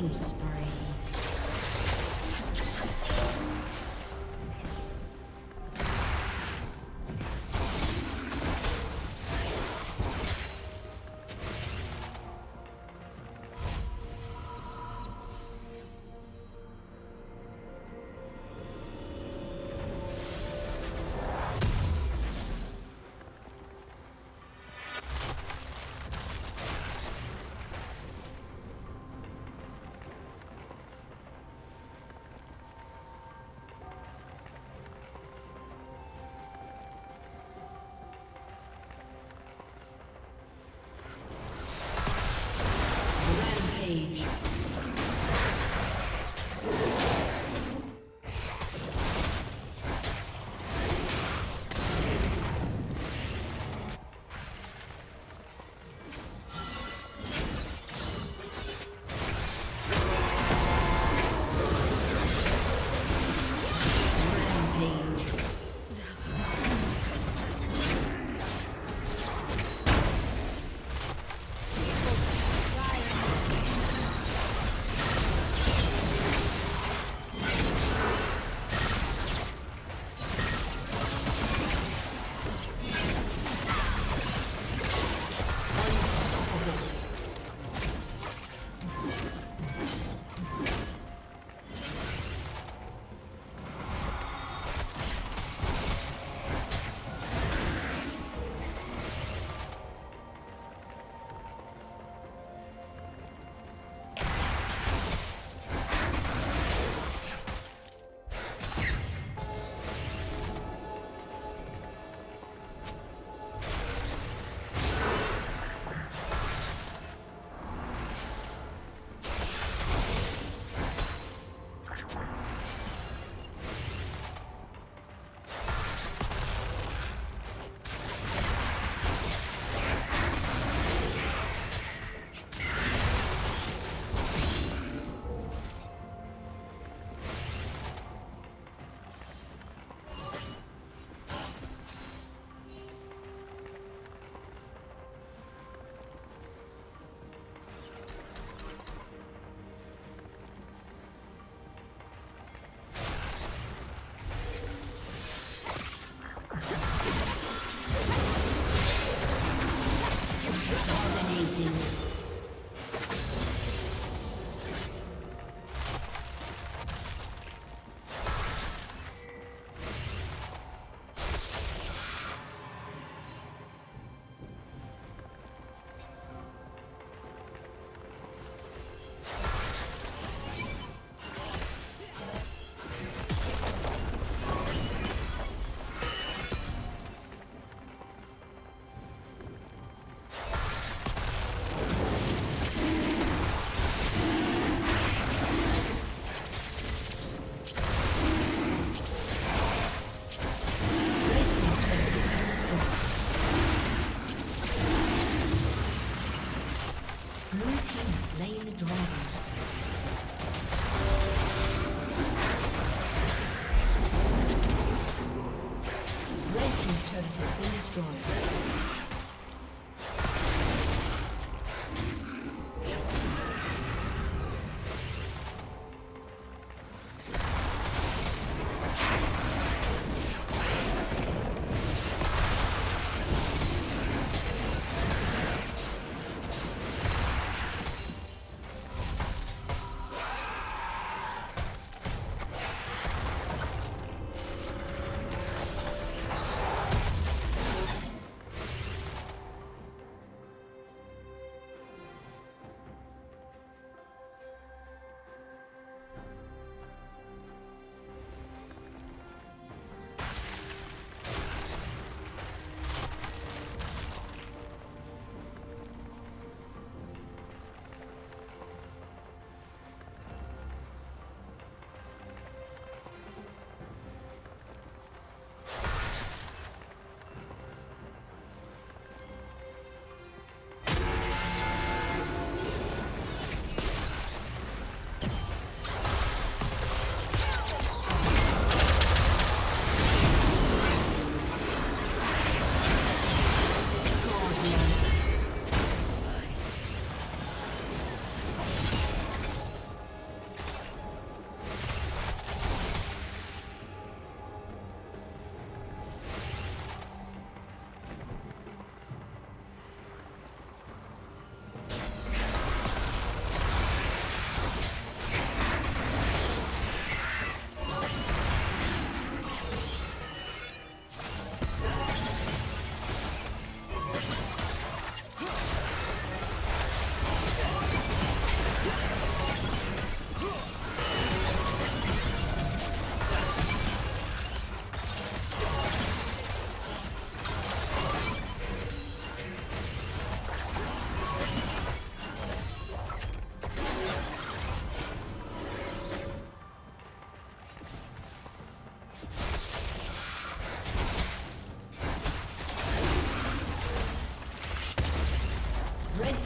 Killing spree.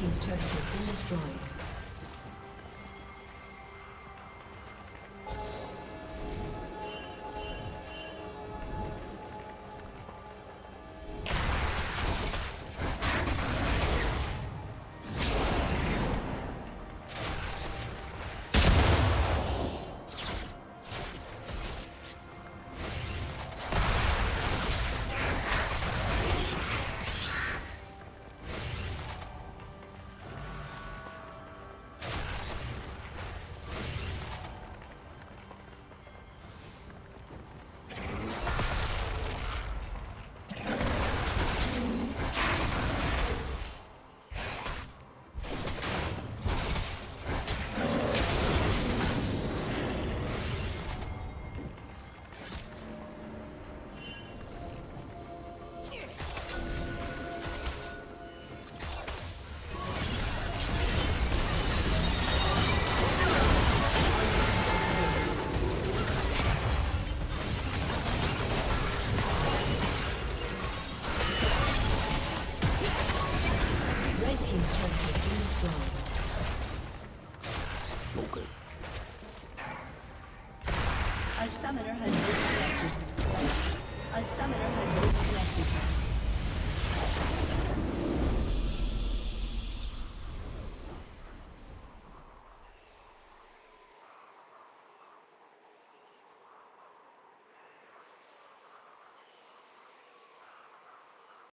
team's turret has been destroyed. Team's turret has been destroyed.